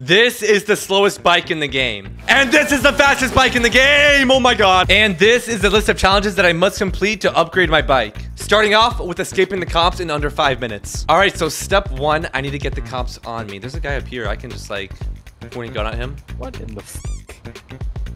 This is the slowest bike in the game. And this is the fastest bike in the game. Oh my god. And this is the list of challenges that I must complete to upgrade my bike. Starting off with escaping the cops in under 5 minutes. All right, so step one, I need to get the cops on me. There's a guy up here. I can just like point a gun at him. What in the f?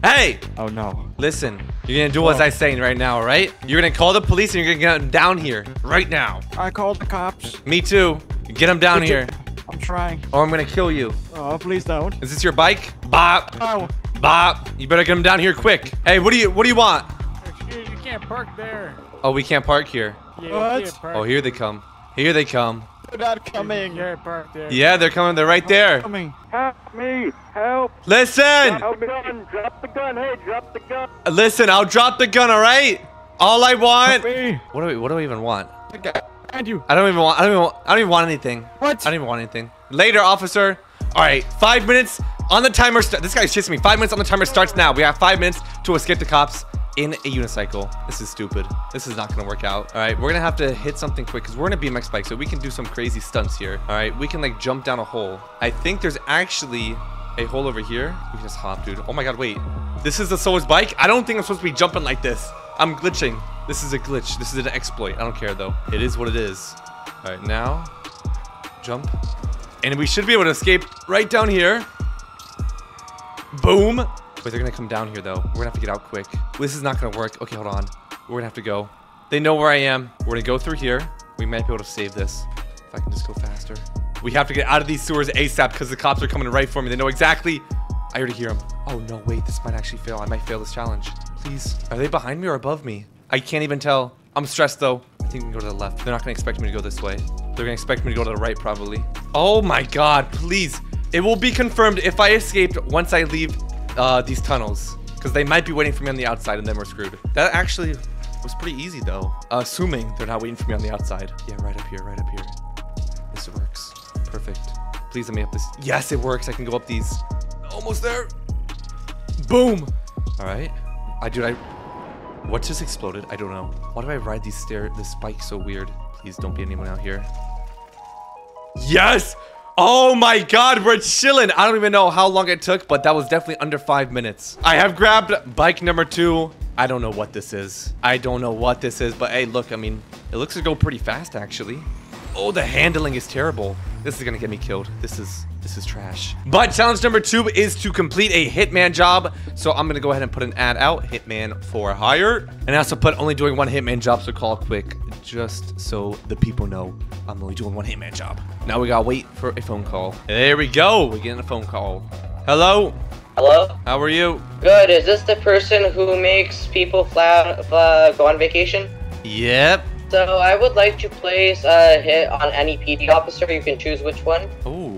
Hey! Oh no. Listen, you're gonna do what I'm saying right now, all right? You're gonna call the police and you're gonna get them down here right now. I called the cops. Me too. Get them down here. I'm trying. Or I'm gonna kill you. Oh, please don't. Is this your bike? Bop. Oh. Bop. You better get him down here quick. Hey, what do you want? Excuse me, you can't park there. Oh, we can't park here. Yeah, what? Park. Oh, here they come. Here they come. They're not coming. You can't park there. Yeah, they're coming. They're right there. Coming. Help me. Help. Listen. Drop the gun. Drop the gun. Hey, drop the gun. Listen, I'll drop the gun, all right? All I want. What do we even want? Okay. And you. I don't even want anything. What? I don't even want anything. Later, officer. All right, 5 minutes on the timer. This guy's chasing me. 5 minutes on the timer starts now. We have 5 minutes to escape the cops in a unicycle. This is stupid. This is not gonna work out. All right, we're gonna have to hit something quick because we're in a BMX bike, so we can do some crazy stunts here. All right, we can like jump down a hole. I think there's actually a hole over here. We can just hop, dude. Oh my god, wait. This is the slowest bike? I don't think I'm supposed to be jumping like this. I'm glitching. This is a glitch. This is an exploit. I don't care, though. It is what it is. All right, now, jump. And we should be able to escape right down here. Boom. Wait, they're going to come down here, though. We're going to have to get out quick. This is not going to work. Okay, hold on. We're going to have to go. They know where I am. We're going to go through here. We might be able to save this. If I can just go faster. We have to get out of these sewers ASAP because the cops are coming right for me. They know exactly. I already hear them. Oh, no, wait. This might actually fail. I might fail this challenge. Please. Are they behind me or above me? I can't even tell. I'm stressed though. I think we can go to the left. They're not gonna expect me to go this way. They're gonna expect me to go to the right probably. Oh my god, please. It will be confirmed if I escaped once I leave these tunnels. Because they might be waiting for me on the outside and then we're screwed. That actually was pretty easy though. Assuming they're not waiting for me on the outside. Yeah, right up here, right up here. This works. Perfect. Please let me up this. Yes, it works. I can go up these. Almost there. Boom. All right. What just exploded? I don't know. Why do I ride these this bike so weird? Please don't be anyone out here. Yes! Oh my god, we're chilling. I don't even know how long it took, but that was definitely under 5 minutes. I have grabbed bike number 2. I don't know what this is. I don't know what this is, but hey, look, I mean, it looks to go pretty fast, actually. Oh, the handling is terrible. This is gonna get me killed. This is trash. But challenge number 2 is to complete a hitman job. So I'm gonna go ahead and put an ad out, hitman for hire. And I also put only doing 1 hitman job, so call quick, just so the people know I'm only doing 1 hitman job. Now we gotta wait for a phone call. There we go, we're getting a phone call. Hello? Hello? How are you? Good, is this the person who makes people go on vacation? Yep. So I would like to place a hit on any PD officer. You can choose which one. Oh,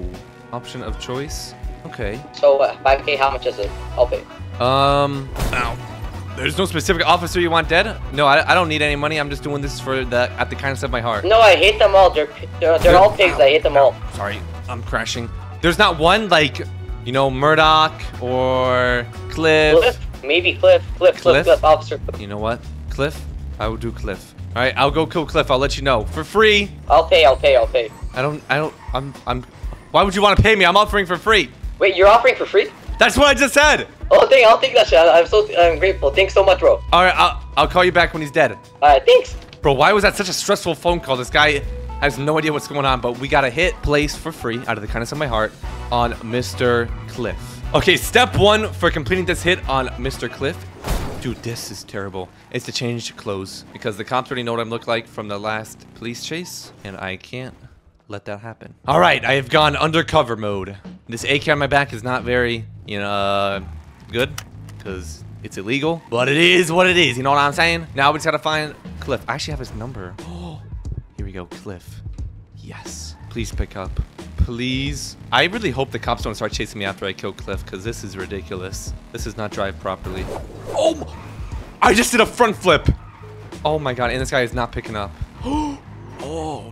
option of choice. Okay. So 5K, how much is it? I'll pay. Ow. There's no specific officer you want dead? No, I don't need any money. I'm just doing this for the at the kindness of my heart. No, I hate them all. They're all pigs. Ow. I hate them all. Sorry, I'm crashing. There's not one like, you know, Murdoch or Cliff. Cliff? Maybe Cliff. Cliff, officer. Cliff. You know what? Cliff? I will do Cliff. All right, I'll go kill Cliff. I'll let you know for free. I'll pay. Why would you want to pay me? I'm offering for free. Wait, you're offering for free? That's what I just said. Oh, dang, I'll take that shit. I'm grateful. Thanks so much, bro. All right, I'll call you back when he's dead. All right, thanks. Bro, why was that such a stressful phone call? This guy has no idea what's going on, but we got a hit place for free out of the kindness of my heart on Mr. Cliff. Okay, step 1 for completing this hit on Mr. Cliff. Dude, this is terrible. It's to change clothes because the cops already know what I look like from the last police chase, and I can't let that happen. All right, I have gone undercover mode. This AK on my back is not very, you know, good because it's illegal, but it is what it is. You know what I'm saying? Now we just gotta find Cliff. I actually have his number. Oh, here we go, Cliff. Yes, please pick up. Please. I really hope the cops don't start chasing me after I kill Cliff because this is ridiculous. This is not drive properly. Oh, I just did a front flip. Oh my god, and this guy is not picking up. Oh,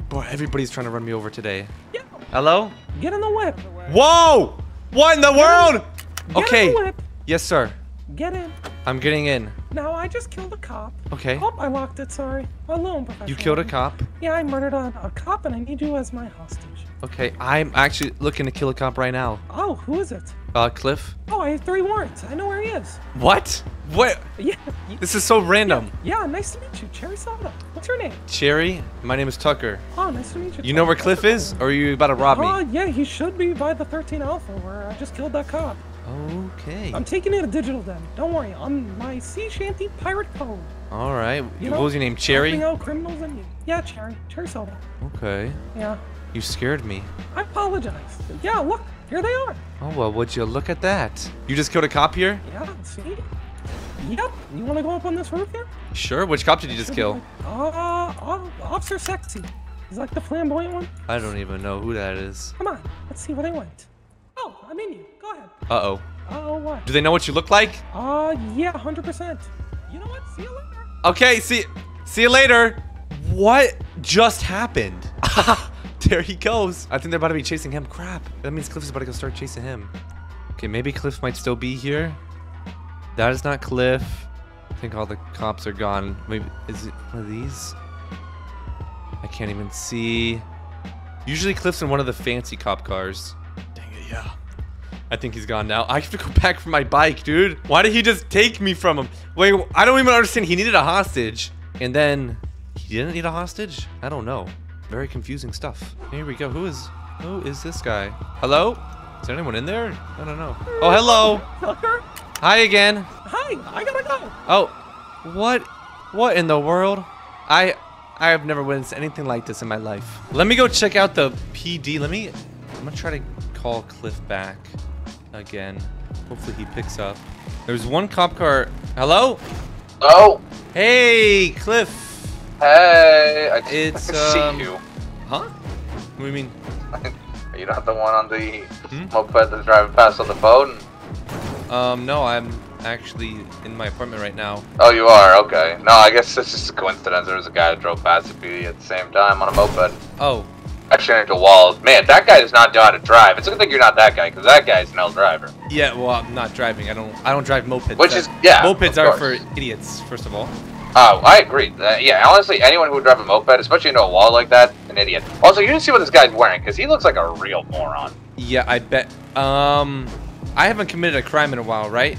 bro, everybody's trying to run me over today. Yeah. Hello? Get in the whip. Whoa! What in the world? Okay. Yes, sir. Get in. I'm getting in. No, I just killed a cop. Okay. Oh, I locked it, sorry. Alone, professional. You killed a cop? Yeah, I murdered a cop and I need you as my hostage. Okay, I'm actually looking to kill a cop right now. Oh, who is it? Cliff. Oh, I have 3 warrants. I know where he is. What? What? Yeah. This is so random. Yeah, nice to meet you. Cherry Soda. What's your name? Cherry. My name is Tucker. Oh, nice to meet you. You know where Cliff is? Or are you about to rob me? Oh, yeah, he should be by the 13 Alpha where I just killed that cop. Okay. I'm taking it a digital then. Don't worry. I'm my sea shanty pirate phone. All right. You know, what was your name? Cherry? Criminals and you. Yeah, Cherry. Cherry Soda. Okay. Yeah. You scared me. I apologize. Yeah, look. Here they are. Oh, well, would you look at that? You just killed a cop here? Yeah, see? Yep. You want to go up on this roof here? Sure. Which cop did you just kill? Officer Sexy. He's like the flamboyant one. I don't even know who that is. Come on. Let's see where they went. Oh, I'm in you. Go ahead. Uh-oh. Uh-oh, what? Do they know what you look like? Yeah, 100%. You know what? See you later. Okay, see you later. What just happened? There he goes. I think they're about to be chasing him. Crap. That means Cliff is about to go start chasing him. Okay, maybe Cliff might still be here. That is not Cliff. I think all the cops are gone. Maybe, is it one of these? I can't even see. Usually Cliff's in one of the fancy cop cars. Dang it, yeah. I think he's gone now. I have to go back for my bike, dude. Why did he just take me from him? Wait, I don't even understand. He needed a hostage. And then he didn't need a hostage? I don't know. Very confusing stuff. Here we go. Who is this guy? Hello? Is there anyone in there? I don't know. Oh, hello. Tucker? Hi again. Hi. I gotta go. Oh, what in the world? I have never witnessed anything like this in my life. Let me go check out the PD. I'm gonna try to call Cliff back again. Hopefully he picks up. There's one cop car. Hello? Oh. Hey, Cliff. Hey, I can see you. Huh? What do you mean? Are you not the one on the moped that's driving past on the phone? No, I'm actually in my apartment right now. Oh, you are? Okay. No, I guess it's just a coincidence. There was a guy that drove past the PD at the same time on a moped. Oh. Actually, into walls. Man, that guy does not know how to drive. It's a good thing you're not that guy, because that guy's an L driver. Yeah, well, I'm not driving. I don't drive mopeds. Which is, yeah. Mopeds are for idiots, first of all. Oh, I agree. Yeah, honestly, anyone who would drive a moped, especially into a wall like that, an idiot. Also, you didn't see what this guy's wearing, because he looks like a real moron. Yeah, I bet. I haven't committed a crime in a while, right?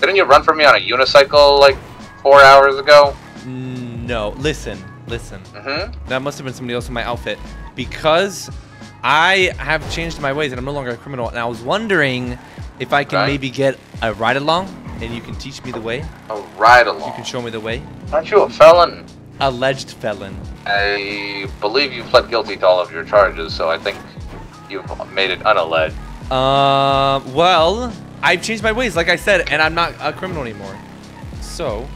Didn't you run from me on a unicycle, like, 4 hours ago? No, listen. That must have been somebody else in my outfit. Because I have changed my ways, and I'm no longer a criminal, and I was wondering if I can maybe get a ride-along. And you can teach me the way. A ride-along. You can show me the way. Aren't you a felon? Alleged felon. I believe you pled guilty to all of your charges, so I think you've made it unalleged. Well, I've changed my ways, like I said, and I'm not a criminal anymore. So.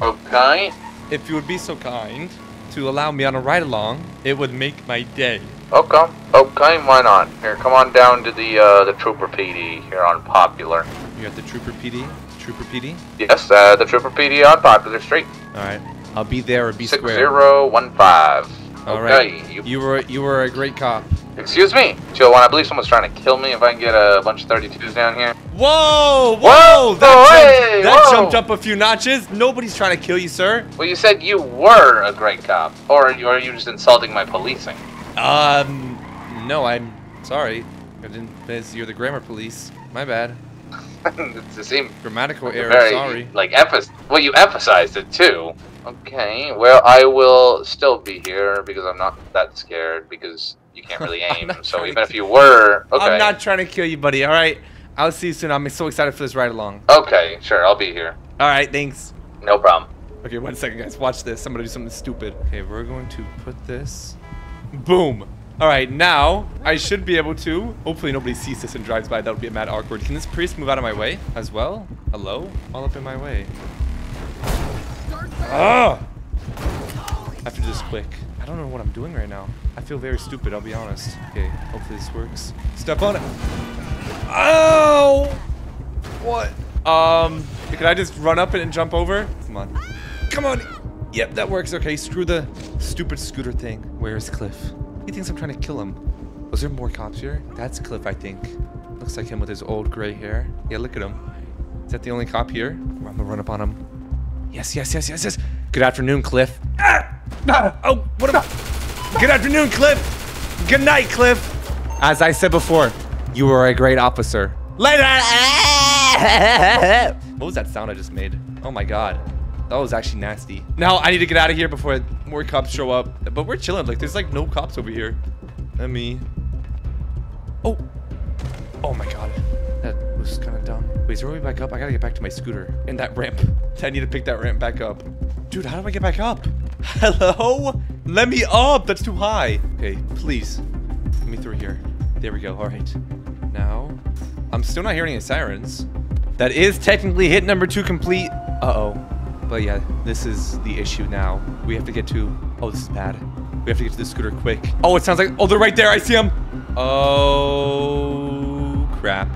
Okay. If you would be so kind to allow me on a ride-along, it would make my day. Okay, why not? Here, come on down to the Trooper PD here on Popular. You're at the Trooper PD? Trooper PD? Yes, the Trooper PD on Popular Street. All right, I'll be there or be square. 6015. All right. You were a great cop. Excuse me, Joe. I believe someone's trying to kill me. If I can get a bunch of 32s down here. Whoa! That jumped up a few notches. Nobody's trying to kill you, sir. Well, you said you were a great cop, or are you just insulting my policing? No, I'm sorry. I didn't realize you're the grammar police. My bad. It's the same grammatical error. Sorry. Like you emphasized it too. Okay. Well, I will still be here because I'm not that scared because you can't really aim. So even if you were, okay. I'm not trying to kill you, buddy. All right. I'll see you soon. I'm so excited for this ride along. Okay. Sure. I'll be here. All right. Thanks. No problem. Okay. 1 second, guys. Watch this. I'm gonna do something stupid. Okay. We're going to put this. Boom. All right, now I should be able to. Hopefully nobody sees this and drives by. That would be mad awkward. Can this priest move out of my way as well? Hello? All up in my way. Ah! I have to do this quick. I don't know what I'm doing right now. I feel very stupid, I'll be honest. Okay, hopefully this works. Step on it. Ow! What? Could I just run up and jump over? Come on. Come on. Yep, that works. Okay, screw the stupid scooter thing. Where is Cliff? He thinks I'm trying to kill him. Was there more cops here? That's Cliff, I think. Looks like him with his old gray hair. Yeah, look at him. Is that the only cop here? I'm gonna run up on him. Yes. Good afternoon, Cliff. Ah! Oh, what about? Good afternoon, Cliff. Good night, Cliff. As I said before, you were a great officer. Later. What was that sound I just made? Oh my God. That was actually nasty. Now I need to get out of here before more cops show up. But we're chilling. Like, there's like no cops over here. Let me. Oh. Oh my God. That was kind of dumb. Wait, is there a way back up? I gotta get back to my scooter and that ramp. I need to pick that ramp back up. Dude, how do I get back up? Hello? Let me up. That's too high. Okay, please. Let me through here. There we go. All right. Now, I'm still not hearing any sirens. That is technically hit number 2 complete. Uh-oh. But yeah, this is the issue now. We have to get to... Oh, this is bad. We have to get to the scooter quick. Oh, it sounds like... Oh, they're right there. I see them. Oh, crap.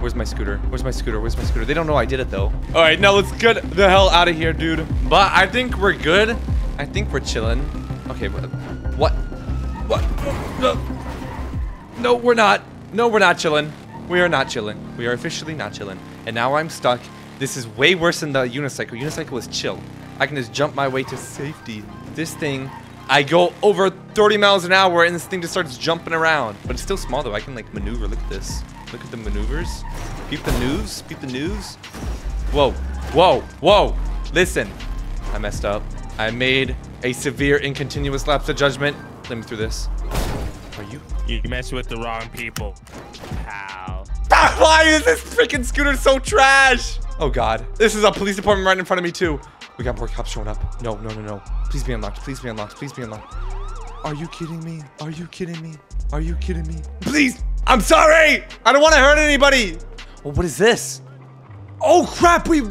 Where's my scooter? Where's my scooter? Where's my scooter? They don't know I did it, though. All right, now let's get the hell out of here, dude. But I think we're good. I think we're chilling. Okay, what? What? No, we're not. No, we're not chilling. We are not chilling. We are officially not chilling. And now I'm stuck. This is way worse than the unicycle. Unicycle is chill. I can just jump my way to safety. This thing, I go over 30 miles an hour and this thing just starts jumping around. But it's still small, though. I can, like, maneuver. Look at this. Look at the maneuvers. Beep the news. Beep the news. Whoa. Whoa. Whoa. Listen. I messed up. I made a severe and continuous lapse of judgment. Let me through this. Are you? You messed with the wrong people. Ow. Why is this freaking scooter so trash? Oh, God. This is a police department right in front of me, too. We got more cops showing up. No, no, no, no. Please be unlocked. Please be unlocked. Please be unlocked. Are you kidding me? Are you kidding me? Are you kidding me? Please. I'm sorry. I don't want to hurt anybody. Well, what is this? Oh, crap. We...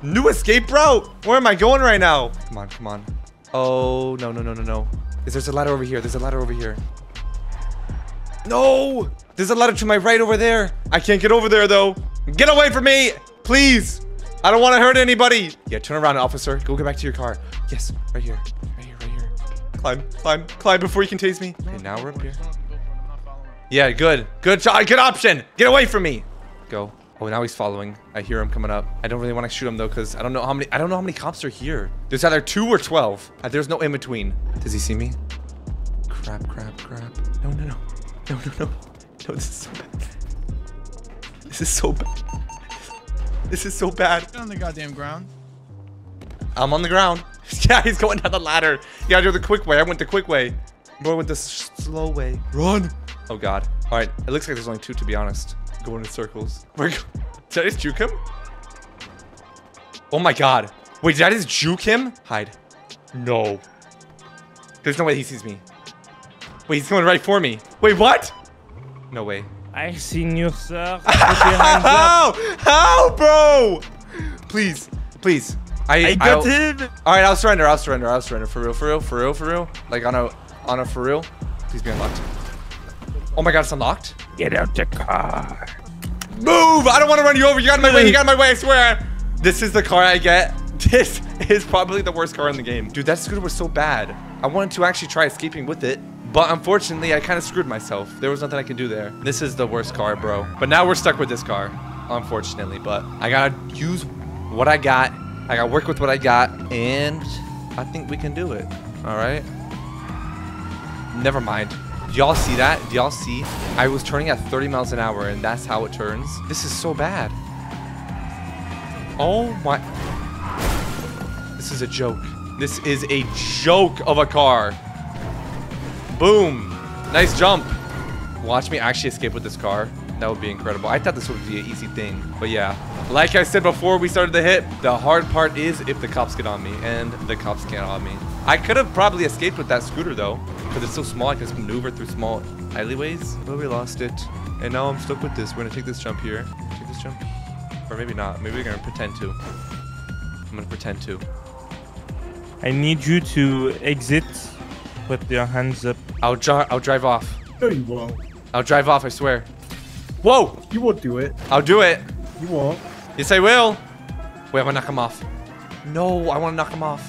New escape route? Where am I going right now? Come on, come on. Oh, no, no, no, no, no. There's a ladder over here. There's a ladder over here. No! There's a ladder to my right over there. I can't get over there, though. Get away from me! Please! I don't want to hurt anybody! Yeah, turn around, officer. Go get back to your car. Yes, right here. Right here, right here. Climb, climb, climb before you can tase me. Okay, now we're up here. Yeah, good. Good shot. Good option! Get away from me! Go. Oh, now he's following. I hear him coming up. I don't really want to shoot him though, because I don't know how many cops are here. There's either 2 or 12. There's no in between. Does he see me? Crap, crap, crap. No, no, no, no, no, no. No, this is so bad. This is so bad. This is so bad. You're on the goddamn ground. I'm on the ground. Yeah, he's going down the ladder. You gotta do the quick way. I went the quick way. Boy, I went the slow way. Run. Oh God. All right. It looks like there's only 2, to be honest. Going in circles. Did I just juke him? Oh my God. Wait, did I just juke him? Hide. No. There's no way he sees me. Wait, he's going right for me. Wait, what? No way. I seen you, sir. How? How, bro? Please. Please. I got him. All right, I'll surrender. I'll surrender. I'll surrender. For real, for real, for real, for real. Like on a for real. Please be unlocked. Oh my God, it's unlocked. Get out the car. Move! I don't want to run you over. You got in my way. You got in my way. I swear. This is the car I get. This is probably the worst car in the game. Dude, that scooter was so bad. I wanted to actually try escaping with it, but unfortunately, I kind of screwed myself. There was nothing I could do there. This is the worst car, bro. But now we're stuck with this car, unfortunately. But I gotta use what I got. I gotta work with what I got, and I think we can do it. All right. Never mind. Y'all see that? Do y'all see? I was turning at 30 miles an hour and that's how it turns. This is so bad. Oh my. This is a joke. This is a joke of a car. Boom. Nice jump. Watch me actually escape with this car. That would be incredible. I thought this would be an easy thing. But yeah, like I said before we started the hit, the hard part is if the cops get on me, and the cops can't on me. I could have probably escaped with that scooter though, because it's so small. I can just maneuver through small alleyways. But we lost it. And now I'm stuck with this. We're gonna take this jump here. Take this jump. Or maybe not. Maybe we're gonna pretend to. I'm gonna pretend to. I need you to exit with your hands up. I'll drive off. No, you won't. I'll drive off, I swear. Whoa! You won't do it. I'll do it. You won't. Yes, I will. Wait, I'm gonna knock him off. No, I wanna knock him off.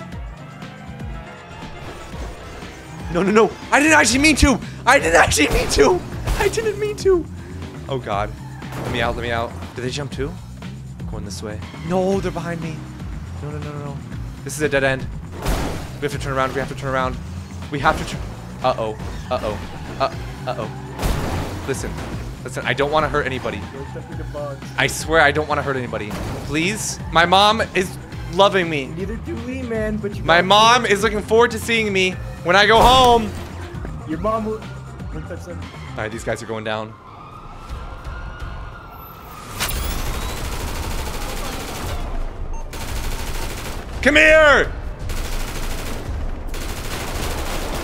No, no, no. I didn't actually mean to. I didn't actually mean to. I didn't mean to. Oh, God. Let me out. Let me out. Did they jump too? Going this way. No, they're behind me. No, no, no, no, no. This is a dead end. We have to turn around. We have to turn around. We have to turn. Uh-oh. Uh-oh. Uh-oh. Listen. Listen, I don't want to hurt anybody. I swear I don't want to hurt anybody. Please? My mom is loving me. Neither do we, man, but you My mom is looking forward to seeing me when I go home. Your mom will... Alright, these guys are going down. Come here!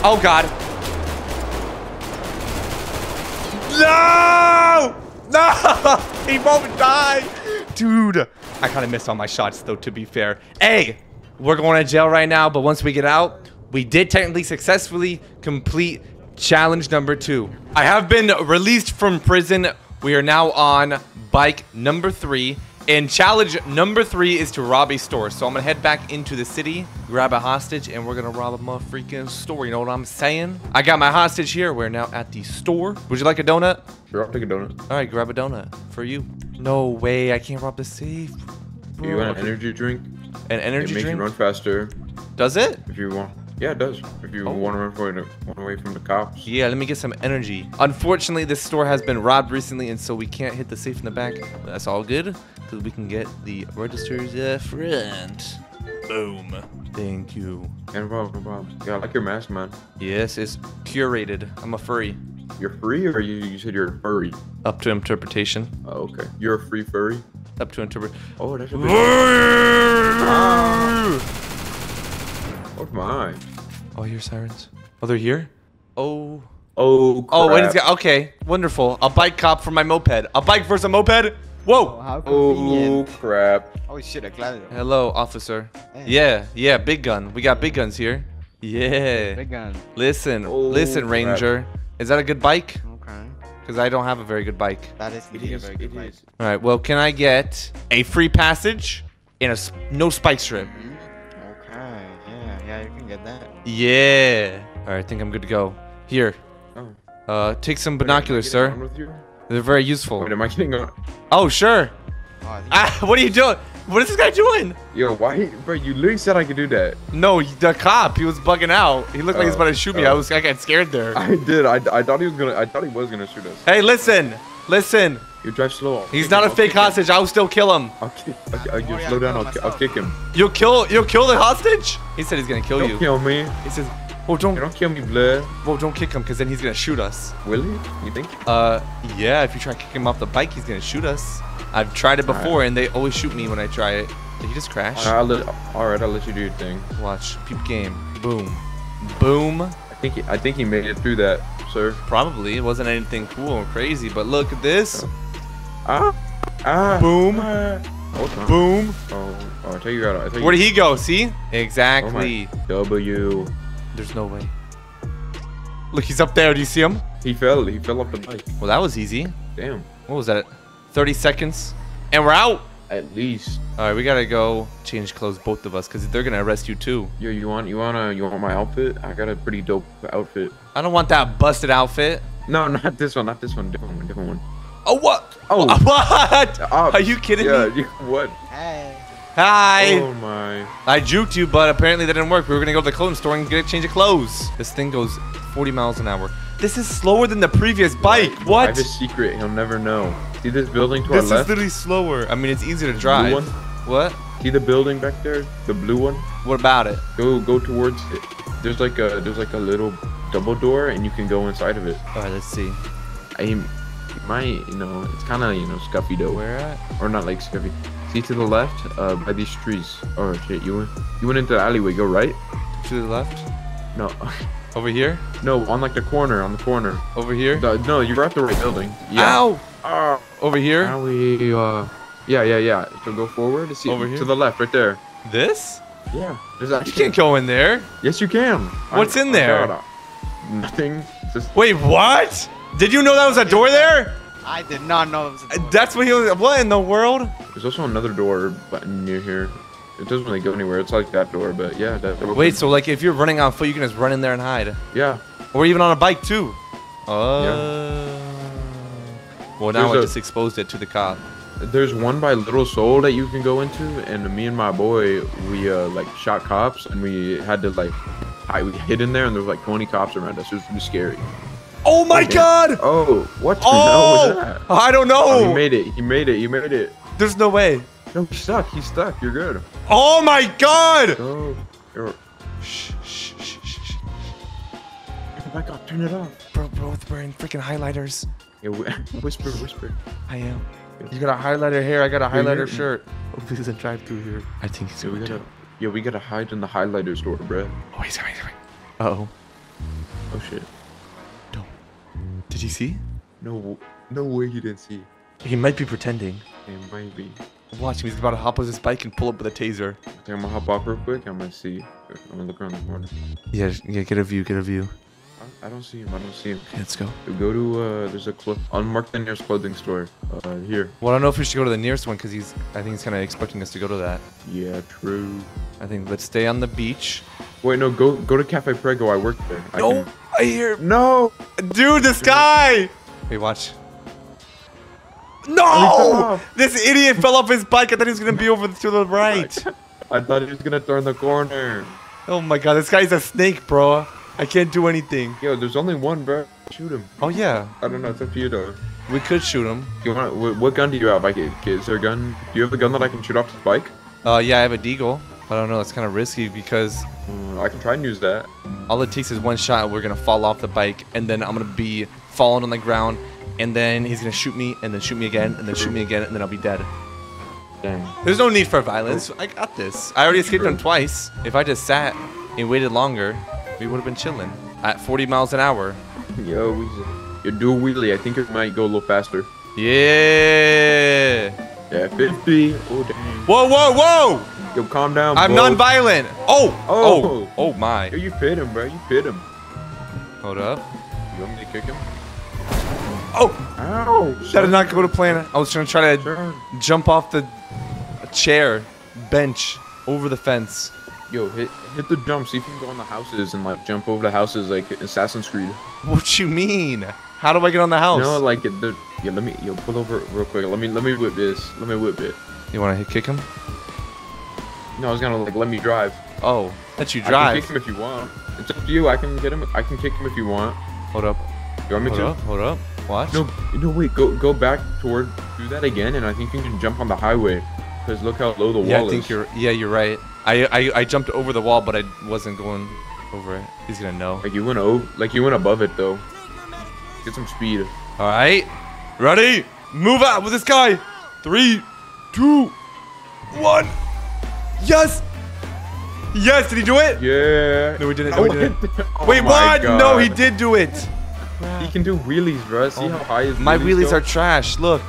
Oh, God. No! No! He won't die! Dude, I kind of missed all my shots, though, to be fair. Hey, we're going to jail right now, but once we get out, we did technically successfully complete challenge number 2. I have been released from prison. We are now on bike number 3. And challenge number 3 is to rob a store. So I'm going to head back into the city, grab a hostage, and we're going to rob a freaking store. You know what I'm saying? I got my hostage here. We're now at the store. Would you like a donut? Sure, I'll take a donut. All right, grab a donut for you. No way. I can't rob the safe. Bro. You want an energy drink? An energy drink? It makes you run faster. Does it? If you want. Yeah, it does. If you want to run away from the cops. Yeah, let me get some energy. Unfortunately, this store has been robbed recently, and so we can't hit the safe in the back. That's all good, because we can get the registers front. Boom. Thank you. No problem, no problem. Yeah, I like your mask, man. Yes, it's curated. I'm a furry. You're free, or you said you're furry? Up to interpretation. Oh, okay. You're a free furry? Up to interpret. Oh, that's a big one. Oh my! Oh, I hear sirens. Oh, they're here. Oh. Oh. Crap. Oh, and it's got, okay. Wonderful. A bike cop for my moped. A bike versus a moped. Whoa. Oh, how convenient. Oh crap. Oh shit! I glad. Hello, officer. Hey. Yeah, yeah. Big gun. We got big guns here. Yeah. Big gun. Listen, listen, Ranger. Crap. Is that a good bike? Okay. Because I don't have a very good bike. That is indeed a very good bike. All right. Well, can I get a free passage and a no spike strip? Mm-hmm. That. Yeah. All right, I think I'm good to go. Here. Oh. Take some binoculars, sir. They're very useful. Wait, am I getting on? Oh, sure. Oh, what are you doing? What is this guy doing? Yo, why, bro? You literally said I could do that. No, the cop. He was bugging out. He looked like he was about to shoot me. I got scared there. I did. I thought he was gonna. I thought he was gonna shoot us. Hey, listen, listen. You drive slow. He's not a fake hostage. I'll still kill him. I'll slow down. I'll kick him. You'll kill the hostage? He said he's gonna kill you. Don't kill me. He says, "Oh, don't kill me, blood." Well, don't kick him, cause then he's gonna shoot us. Will he? You think? Yeah. If you try to kick him off the bike, he's gonna shoot us. I've tried it before, and they always shoot me when I try it. Did he just crash? All right, I'll let you do your thing. Watch. Peep game. Boom. Boom. I think he made it through that, sir. Probably. It wasn't anything cool or crazy, but look at this. Boom. Boom. Oh, I tell you got it. Where did he go? See? Exactly. Oh W. There's no way. Look, he's up there. Do you see him? He fell. He fell off the bike. Well, that was easy. Damn. What was that? 30 seconds. And we're out. At least. All right, we gotta go change clothes, both of us, because they're gonna arrest you too. Yo, you want my outfit? I got a pretty dope outfit. I don't want that busted outfit. No, not this one. Not this one. Different one. Different one. Oh, what? Oh, what? Are you kidding me? What? Hey. Hi. Oh, my. I juked you, but apparently that didn't work. We were going to go to the clothing store and get a change of clothes. This thing goes 40 miles an hour. This is slower than the previous bike. Yeah, what? I have a secret. He'll never know. See this building to our left? This is literally slower. I mean, it's easier to drive. The blue one? What? See the building back there? The blue one? What about it? Go towards it. There's like a little double door, and you can go inside of it. All right, let's see. It's kind of, scuffy though. Where at? Or not like scuffy. See to the left, by these trees. Oh shit, you went into the alleyway. Go right. To the left? No. Over here? No, on like the corner, Over here? No, you were at the right building. Yeah. Ow! Over here? Owie, yeah. So go forward. See, over here? To the left, right there. This? Yeah. You can't go in there. Yes, you can. What's in there? God, nothing. Just... Wait, what? Did you know that was a door there? I did not know it was a door. That's what he was. What in the world? There's also another door near here. It doesn't really go anywhere. It's like that door, but yeah. Wait, so like if you're running on foot, you can just run in there and hide? Yeah. Or even on a bike too. Oh. Yeah. Well, now I just exposed it to the cop. There's one by Little Soul that you can go into, and me and my boy, we like shot cops, and we had to like hide. We hid in there, and there was like 20 cops around us. It was really scary. Oh my God! Oh, what the hell was that? I don't know. Oh, he made it. He made it. He made it. There's no way. No, he's stuck. He's stuck. You're good. Oh my God! Oh, shh, shh, shh, shh. Oh my God, turn it off. Bro, both wearing freaking highlighters. Yeah, whisper, whisper. I am. You got a highlighter hair. I got a highlighter shirt. Oh, please, a drive-through here. I think it's good. Yeah, we gotta hide in the highlighter store, bro. Oh, he's coming. Uh-oh. Oh, shit. Don't. Did you see? No, no way you didn't see. He might be pretending. He might be. Watch him. He's about to hop on his bike and pull up with a taser. I think I'm gonna hop off real quick. I'm gonna see. I'm gonna look around the corner. Yeah, yeah, get a view. Get a view. I don't see him. I don't see him. Okay, let's go. Go to, there's a unmarked the nearest clothing store. Here. Well, I don't know if we should go to the nearest one because he's, I think he's kind of expecting us to go to that. Yeah, true. I think let's stay on the beach. Wait, no, go to Cafe Prego. I work there. No, I hear. No, dude, this guy. Hey, watch. No, this idiot fell off his bike. I thought he was gonna be over to the right. I thought he was gonna turn the corner. Oh my God, this guy's a snake, bro. I can't do anything. Yo, there's only one, bro. Shoot him. Oh, yeah. I don't know. It's up to you, though. We could shoot him. You want? What gun do you have? Like, is there a gun? Do you have a gun that I can shoot off the bike? Yeah, I have a deagle. I don't know. It's kind of risky because... I can try and use that. All it takes is one shot. We're going to fall off the bike, and then I'm going to be falling on the ground, and then he's going to shoot me, and then shoot me again, and then shoot me again, and then I'll be dead. Dang. There's no need for violence. I got this. I already escaped him twice. If I just sat and waited longer... we would have been chilling at 40 miles an hour. Yo, you do a wheelie. I think it might go a little faster. Yeah. Yeah, 50. Oh, dang. Whoa, whoa, whoa. Yo, calm down. I'm non-violent. Oh, oh, oh, my. Yo, you hit him, bro. You hit him. Hold up. You want me to kick him? Oh. Ow. That did not go to plan. I was going to try to jump off the chair, bench, over the fence. Yo, hit the jump. See if you can go on the houses and like jump over the houses like Assassin's Creed. What you mean? How do I get on the house? No, like yeah. Let me pull over real quick. Let me whip this. Let me whip it. You want to kick him? No, I was gonna like let me drive. Oh, let you drive. I can kick him if you want. It's up to you. I can get him. I can kick him if you want. Hold up. You want me to? Hold up. Watch. No, no, wait. Go back toward. Do that again, and I think you can jump on the highway. Because look how low the wall is. I think you're right. I jumped over the wall, but I wasn't going over it. He's gonna know. Like you went above it though. Get some speed. All right, ready? Move out with this guy. 3, 2, 1. Yes. Yes. Did he do it? Yeah. No, we didn't. No, we didn't. Oh, wait, what? God. No, he did do it. He can do wheelies, bro. See how high his wheelies are trash. Look.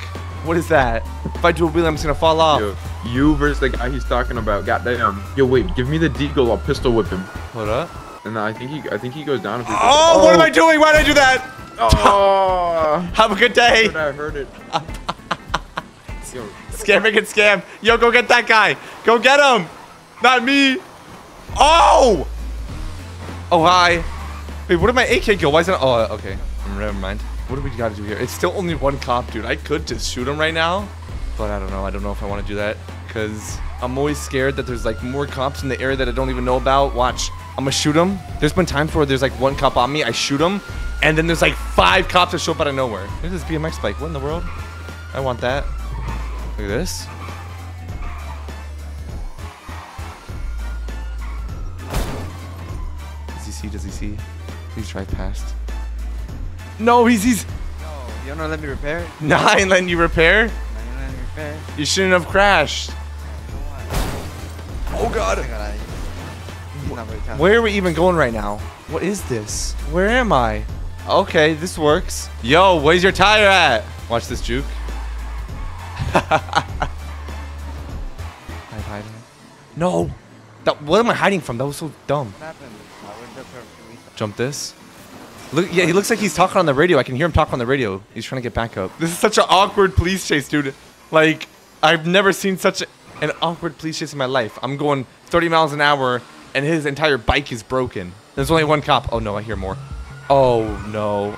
What is that? If I do a wheelie, I'm just gonna fall off. Yo, you versus the guy he's talking about. Goddamn. Yo, wait. Give me the deagle. I'll pistol whip him. Hold up. And I think he goes down. If he oh, what am I doing? Why did I do that? Oh. Have a good day. I heard it. Yo. Scam, make it scam. Yo, go get that guy. Go get him. Not me. Oh. Oh, hi. Wait, what did my AK go? Why is it? Oh, okay. Never mind. What do we gotta do here? It's still only one cop, dude. I could just shoot him right now, but I don't know. I don't know if I want to do that because I'm always scared that there's like more cops in the area that I don't even know about. Watch, I'm gonna shoot him. There's been times where there's like one cop on me, I shoot him, and then there's like 5 cops that show up out of nowhere. Look at this BMX bike. What in the world? I want that. Look at this. Does he see? Does he see? Please drive past. No, he's. No, you don't let me repair? No, I ain't letting you repair. You shouldn't have crashed. Oh, God. Where are we even going right now? What is this? Where am I? Okay, this works. Yo, where's your tire at? Watch this juke. I'm hiding. No. What am I hiding from? That was so dumb. What happened? Jump this. Look, yeah, he looks like he's talking on the radio. I can hear him talk on the radio. He's trying to get back up. This is such an awkward police chase, dude. Like, I've never seen such an awkward police chase in my life. I'm going 30 miles an hour, and his entire bike is broken. There's only one cop. Oh, no, I hear more. Oh, no.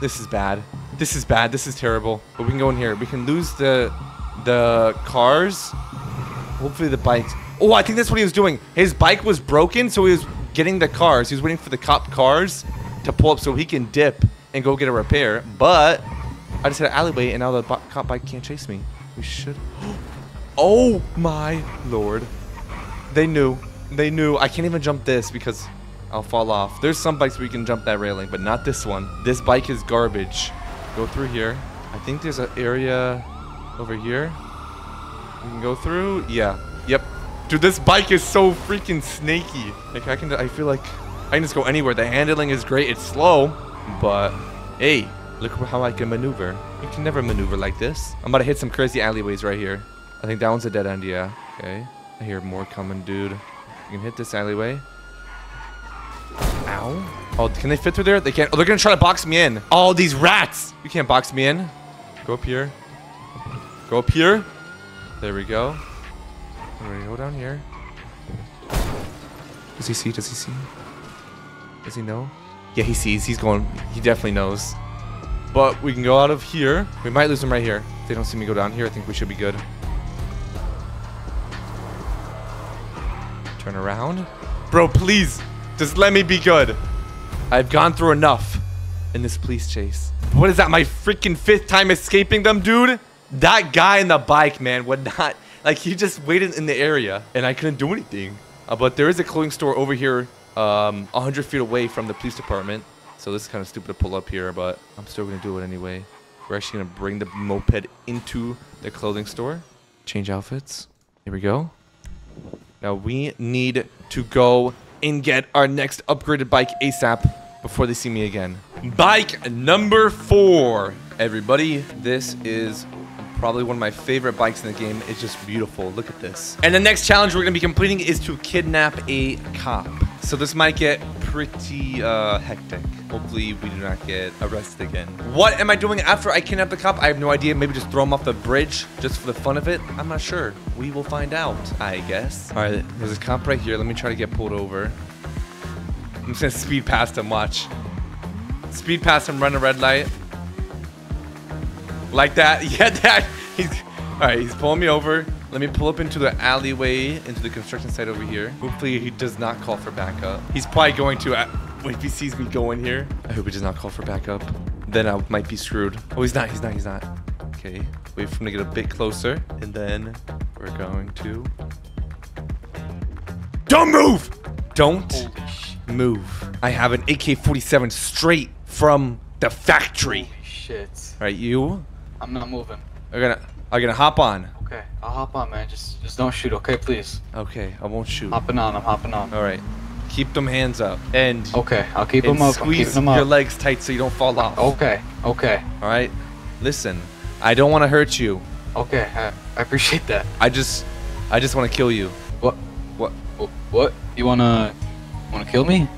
This is bad. This is bad. This is terrible. But we can go in here. We can lose the cars. Hopefully the bikes. Oh, I think that's what he was doing. His bike was broken, so he was getting the cars. He was waiting for the cop cars to pull up so he can dip and go get a repair, but I just hit an alleyway and now the cop bike can't chase me. We should. Oh my lord. They knew. They knew. I can't even jump this because I'll fall off. There's some bikes where you can jump that railing, but not this one. This bike is garbage. Go through here. I think there's an area over here. We can go through. Yeah. Yep. Dude, this bike is so freaking snaky. Like I feel like I can just go anywhere. The handling is great. It's slow, but hey, look how I can maneuver. You can never maneuver like this. I'm about to hit some crazy alleyways right here. I think that one's a dead end. Yeah. Okay. I hear more coming, dude. You can hit this alleyway. Ow. Oh, can they fit through there? They can't. Oh, they're gonna try to box me in. All these rats. You can't box me in. Go up here. Go up here. There we go. I'm gonna go down here. Does he see? Does he see? Does he know? Yeah, he sees. He's going. He definitely knows. But we can go out of here. We might lose him right here. If they don't see me go down here, I think we should be good. Turn around. Bro, please. Just let me be good. I've gone through enough in this police chase. What is that? My freaking 5th time escaping them, dude? That guy in the bike, man, would not... Like, he just waited in the area, and I couldn't do anything. But there is a clothing store over here, 100 feet away from the police department. So this is kind of stupid to pull up here, but I'm still going to do it anyway. We're actually going to bring the moped into the clothing store. Change outfits. Here we go. Now, we need to go and get our next upgraded bike ASAP before they see me again. Bike number 4, everybody. This is... probably one of my favorite bikes in the game. It's just beautiful. Look at this. And the next challenge we're going to be completing is to kidnap a cop. So this might get pretty hectic. Hopefully we do not get arrested again. What am I doing after I kidnap the cop? I have no idea. Maybe just throw him off the bridge just for the fun of it. I'm not sure. We will find out, I guess. All right, there's a cop right here. Let me try to get pulled over. I'm just going to speed past him. Watch. Speed past him, run a red light. Like that. Yeah, that. All right, he's pulling me over. Let me pull up into the alleyway, into the construction site over here. Hopefully he does not call for backup. He's probably going to. If he sees me go in here. I hope he does not call for backup. Then I might be screwed. Oh, he's not. He's not. He's not. Okay. Wait for him to get a bit closer. And then we're going to... Don't move! Don't move. I have an AK-47 straight from the factory. Holy shit. All right, you... I'm not moving. I'm gonna hop on. Okay, I'll hop on, man. Just don't shoot, okay, please. Okay, I won't shoot. Hopping on, I'm hopping on. All right, keep them hands up and. Okay, I'll keep them up. Squeeze your legs tight so you don't fall off. Okay, okay. All right, listen, I don't want to hurt you. Okay, I appreciate that. I just want to kill you. What? What? You wanna kill me?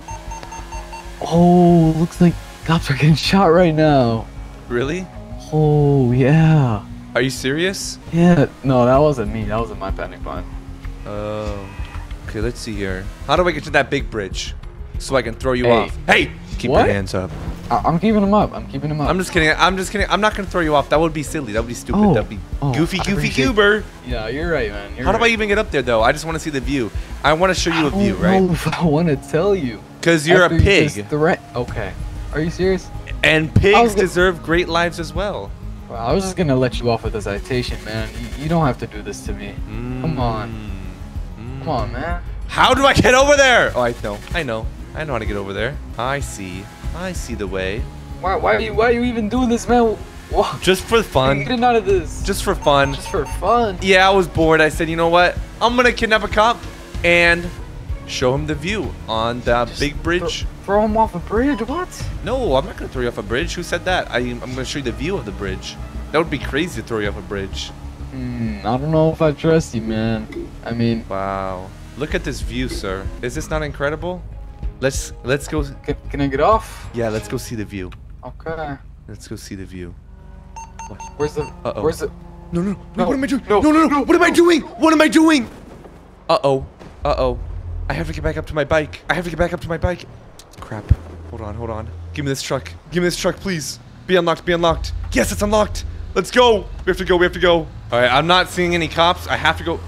Oh, looks like cops are getting shot right now. Really? Oh, yeah. Are you serious? Yeah. No, that wasn't me. That wasn't my panic button. Oh. Okay, let's see here. How do I get to that big bridge so I can throw you off? Hey! Keep your hands up. I'm keeping them up. I'm keeping them up. I'm just kidding. I'm just kidding. I'm not going to throw you off. That would be silly. That would be stupid. Oh. That would be goofy goober. Yeah, you're right, man. How do I even get up there, though? I just want to see the view. I want to show you a view, right? I don't know if I want to tell you. Because you're a pig. Okay. Are you serious? And pigs deserve great lives as well. I was just going to let you off with a citation, man. You don't have to do this to me. Come on. Come on, man. How do I get over there? Oh, I know. I know how to get over there. I see the way. Why are you even doing this, man? What? Just for fun. You're getting out of this. Just for fun. Just for fun. Yeah, I was bored. I said, you know what? I'm going to kidnap a cop and show him the view on the big bridge. Throw him off a bridge? What? No, I'm not going to throw you off a bridge. Who said that? I'm going to show you the view of the bridge. That would be crazy to throw you off a bridge. I don't know if I trust you, man. I mean... Wow. Look at this view, sir. Is this not incredible? Let's go... Can I get off? Yeah, let's go see the view. Okay. Let's go see the view. Where's the... Uh-oh. Where's the... No. Wait, what am I doing? No. What am I doing? What am I doing? Uh-oh. Uh-oh. I have to get back up to my bike. I have to get back up to my bike. Crap. Hold on. Give me this truck. Give me this truck, please. Be unlocked. Yes, it's unlocked. Let's go. We have to go. All right, I'm not seeing any cops. I have to go.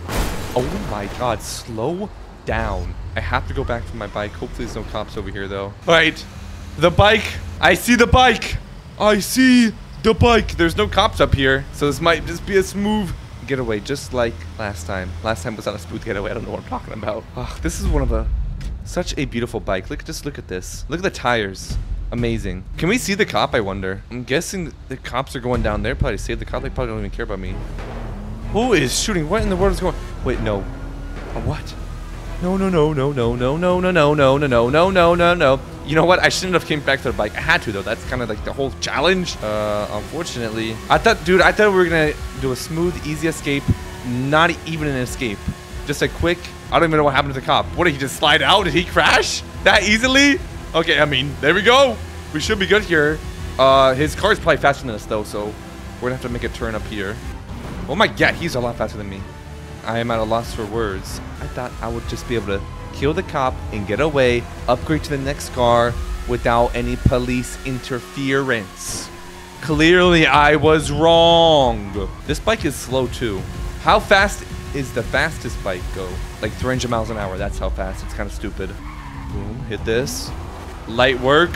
Oh my God, slow down. I have to go back for my bike. Hopefully there's no cops over here though. All right, the bike I see the bike. I see the bike. There's no cops up here, so this might just be a smooth getaway, just like last time. Last time was not a smooth getaway. I don't know what I'm talking about. Oh, this is one of the such a beautiful bike. Look, just look at this. Look at the tires. Amazing. Can we see the cop, I wonder? I'm guessing the cops are going down there probably to save the cop. They probably don't even care about me. Who is shooting? What in the world is going? Wait, no. What? No. You know what? I shouldn't have came back to the bike. I had to, though. That's kind of like the whole challenge. Unfortunately. I thought we were going to do a smooth, easy escape. Not even an escape. Just a quick, I don't even know what happened to the cop. What, did he just slide out? Did he crash that easily? Okay, I mean, there we go. We should be good here. His car's probably faster than us, though, so we're gonna have to make a turn up here. Oh my god, he's a lot faster than me. I am at a loss for words. I thought I would just be able to kill the cop and get away, upgrade to the next car without any police interference. Clearly, I was wrong. This bike is slow, too. How fast is the fastest bike go? Like 300 miles an hour. That's how fast. It's kind of stupid. Boom, hit this. Light work,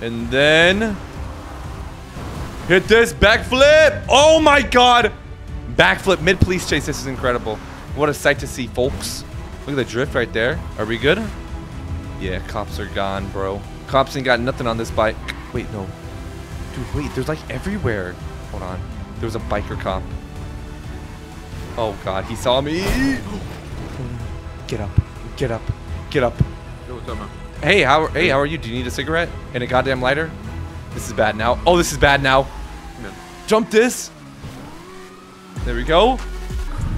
and then hit this backflip. Oh my god, backflip mid police chase. This is incredible. What a sight to see, folks. Look at the drift right there. Are we good? Yeah, cops are gone, bro. Cops ain't got nothing on this bike. Wait, no, dude, wait, there's like everywhere. Hold on, there was a biker cop. Oh god, he saw me. Get up, get up, get up. Hey, how are you? Do you need a cigarette and a goddamn lighter? This is bad now. Oh, this is bad now. No. Jump this. There we go.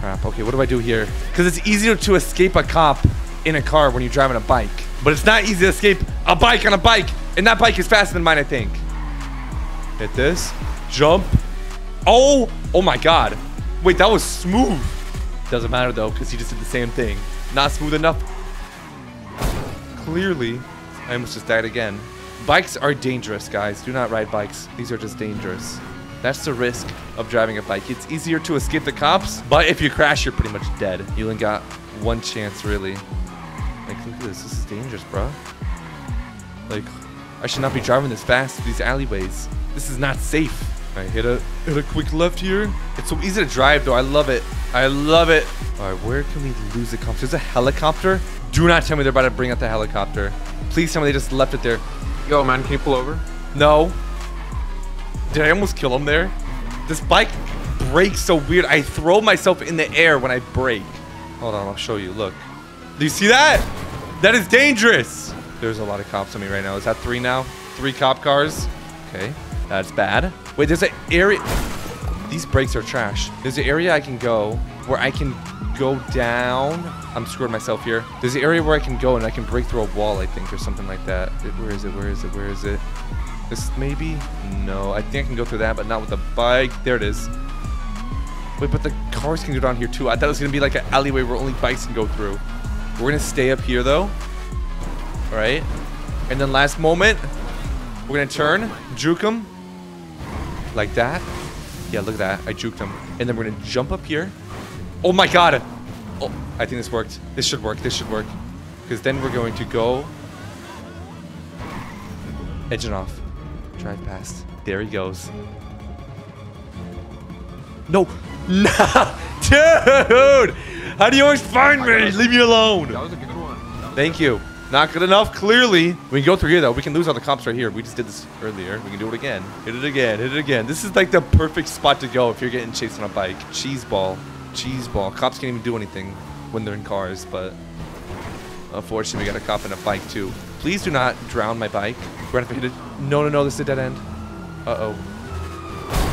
Crap. Okay, what do I do here? Because it's easier to escape a cop in a car when you're driving a bike. But it's not easy to escape a bike on a bike. And that bike is faster than mine, I think. Hit this. Jump. Oh my god. Wait, that was smooth. Doesn't matter, though, because he just did the same thing. Not smooth enough. Clearly, I almost just died again. Bikes are dangerous, guys. Do not ride bikes. These are just dangerous. That's the risk of driving a bike. It's easier to escape the cops, but if you crash, you're pretty much dead. You only got one chance, really. Like, look at this. This is dangerous, bro. Like, I should not be driving this fast through these alleyways. This is not safe. All right, hit a quick left here. It's so easy to drive, though. I love it. I love it. All right, where can we lose the cops? There's a helicopter. Do not tell me they're about to bring out the helicopter. Please tell me they just left it there. Yo, man, can you pull over? No. Did I almost kill him there? This bike brakes so weird. I throw myself in the air when I brake. Hold on, I'll show you. Look. Do you see that? That is dangerous. There's a lot of cops on me right now. Is that three now? Three cop cars? Okay. That's bad. Wait, there's an area. These brakes are trash. There's an area I can go where I can go down. I'm screwing myself here. There's an area where I can go and I can break through a wall, I think, or something like that. Where is it? Where is it? Where is it? This maybe? No, I think I can go through that, but not with the bike. There it is. Wait, but the cars can go down here too. I thought it was gonna be like an alleyway where only bikes can go through. We're gonna stay up here though. All right. And then last moment, we're gonna turn, juke him like that. Yeah, look at that. I juked him. And then we're gonna jump up here. Oh my god! Oh, I think this worked. This should work. This should work. Because then we're going to go... edging off. Drive past. There he goes. No! Nah! Dude! How do you always find me? Leave me alone! That was a good one. Thank you. Not good enough, clearly. We can go through here, though. We can lose all the cops right here. We just did this earlier. We can do it again. Hit it again. Hit it again. This is like the perfect spot to go if you're getting chased on a bike. Cheese ball. Cheese ball. Cops can't even do anything when they're in cars, but unfortunately we got a cop in a bike too. Please do not drown my bike. We're gonna have to hit it. No, this is a dead end. Uh-oh.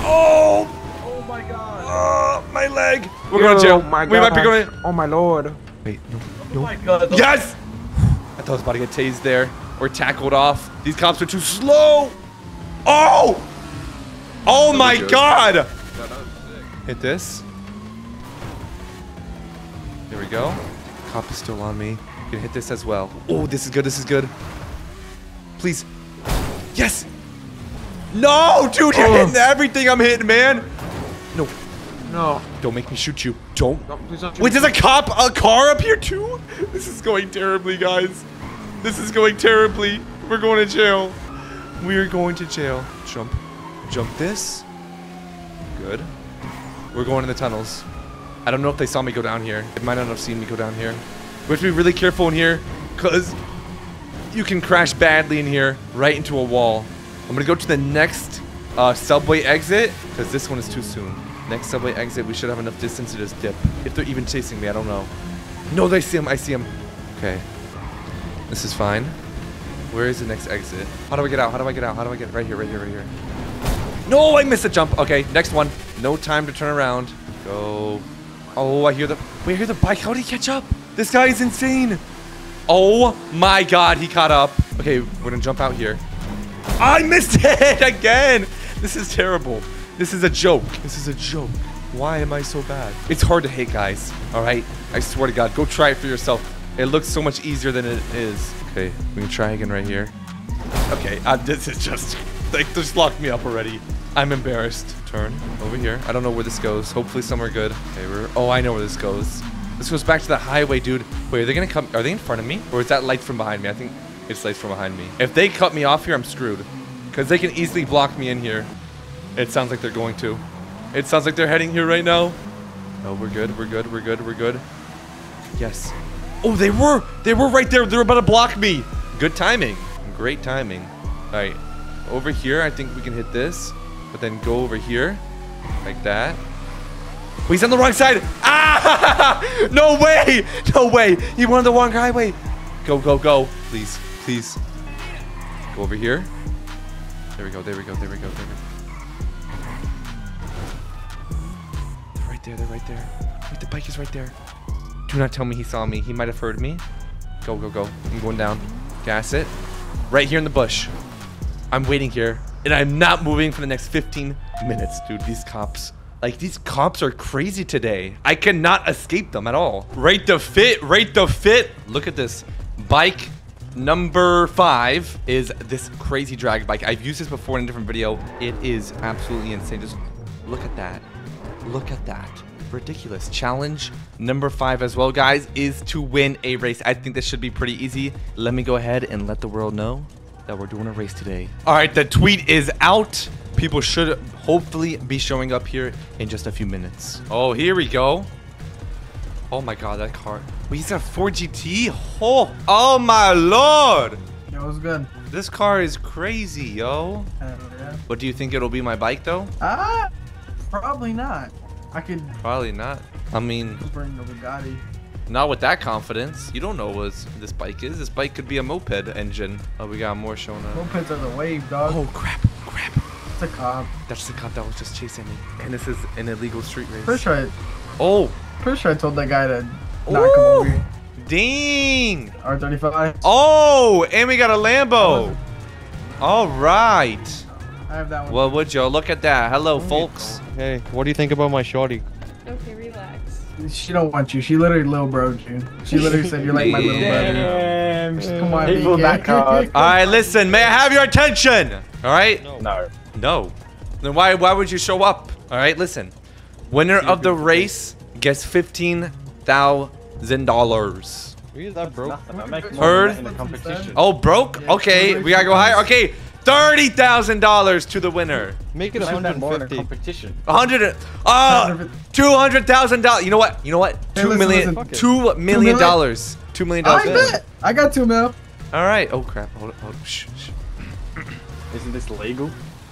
Oh my god. My leg. We're going to jail. My we might be going. Oh my lord. Wait, no. Oh my god. Yes! I thought I was about to get tased there or tackled off. These cops are too slow. Oh! Oh my god! Hit this. There we go. Cop is still on me. I'm gonna hit this as well. Oh, this is good. This is good. Please. Yes. No, dude, you're hitting everything I'm hitting, man. No. No. Don't make me shoot you. Don't. No, please don't shoot. Wait, there's a car up here too? This is going terribly, guys. This is going terribly. We're going to jail. We're going to jail. Jump. Jump this. Good. We're going in the tunnels. I don't know if they saw me go down here. They might not have seen me go down here. We have to be really careful in here, because you can crash badly in here, right into a wall. I'm going to go to the next subway exit, because this one is too soon. Next subway exit, we should have enough distance to just dip. If they're even chasing me, I don't know. No, they see him. I see him. Okay. This is fine. Where is the next exit? How do I get out? How do I get out? How do I get right here, right here, right here? No, I missed a jump. Okay, next one. No time to turn around. Go. Oh, I hear the... Wait, I hear the bike. How did he catch up? This guy is insane. Oh my God, he caught up. Okay, we're gonna jump out here. I missed it again. This is terrible. This is a joke. This is a joke. Why am I so bad? It's hard to hate, guys. All right? I swear to God, go try it for yourself. It looks so much easier than it is. Okay, we can try again right here. Okay, this is just... They just locked me up already. I'm embarrassed. Turn over here. I don't know where this goes. Hopefully somewhere good. Okay, we're... Oh, I know where this goes. This goes back to the highway, dude. Wait, are they gonna come... Are they in front of me? Or is that light from behind me? I think it's light from behind me. If they cut me off here, I'm screwed. Because they can easily block me in here. It sounds like they're going to. It sounds like they're heading here right now. No, we're good. We're good. We're good. We're good. Yes. Oh, they were. They were right there. They were about to block me. Good timing. Great timing. All right. Over here, I think we can hit this, but then go over here like that. Oh, he's on the wrong side. Ah! No way. No way. He went on the wrong highway. Go, go, go. Please. Please. Go over here. There we go. There we go. There we go. There we go. They're right there. Wait, the bike is right there. Do not tell me he saw me. He might have heard me. Go, go, go. I'm going down. Gas it. Right here in the bush. I'm waiting here, and I'm not moving for the next 15 minutes, dude. These cops. Like, these cops are crazy today. I cannot escape them at all. Rate the fit. Rate the fit. Look at this. Bike number 5 is this crazy drag bike. I've used this before in a different video. It is absolutely insane. Just look at that. Look at that. Ridiculous. Challenge number 5 as well, guys, is to win a race. I think this should be pretty easy. Let me go ahead and let the world know that we're doing a race today. All right, the tweet is out. People should hopefully be showing up here in just a few minutes. Oh, here we go. Oh my God, that car. Wait, he's got 4GT? Oh, oh my Lord. Yo, what's good? This car is crazy, yo. Yeah. What, do you think it'll be my bike though? Ah! Probably not. I could. Probably not. I mean, bring the Bugatti. Not with that confidence. You don't know what this bike is. This bike could be a moped engine. Oh, we got more showing up. Mopeds are the wave, dog. Oh crap! Crap! It's a cop. That's the cop that was just chasing me. And this is an illegal street race. Pretty sure. Oh. Pretty sure I told that guy to not come over here. Ding. R35. Oh, and we got a Lambo. All right. I have that one. Well, would you look at that? Hello, folks. Hey, what do you think about my shorty? Okay, relax. She don't want you. She literally little bro'd you. She literally said you're like my little brother. Damn. Come on, people that cause. All right, listen. May I have your attention? All right. No. No. Then why would you show up? All right, listen. Winner of the race gets $15,000. Is that broke? Heard? Oh, broke? Okay, we gotta go higher. Okay. $30,000 to the winner. Make it 150. Competition. 100. $200,000. You know what? You know what? Hey, $2 million. $2 million. I bet. I got $2 mil. All right. Oh crap. Hold up. Shh. Isn't this legal?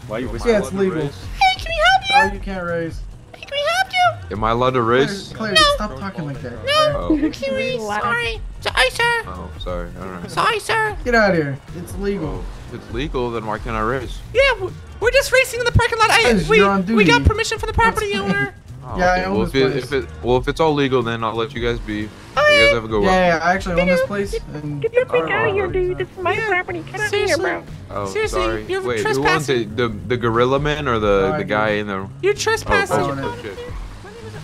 Why are you whispering? Yeah, it's legal. Hey, can we help you? Oh, you can't race. Hey, can we help you? Am I allowed to race? Claire, no. Stop talking like that. No. Oh. Can we? Sorry. Sorry, sir. Oh, sorry. All right. Sorry, sir. Get out of here. It's legal. Oh. If it's legal, then why can't I race? Yeah, we're just racing in the parking lot. We got permission from the property owner. Oh, yeah, okay. I own if it's all legal, then I'll let you guys be. Right. You guys have a good one. Yeah, I actually own this place. Get your big out here, dude. This is my property. Get out of here, bro. Oh, seriously, sorry. You're trespassing. Who wants it? The gorilla man or the guy in the... You're trespassing. Oh, shit.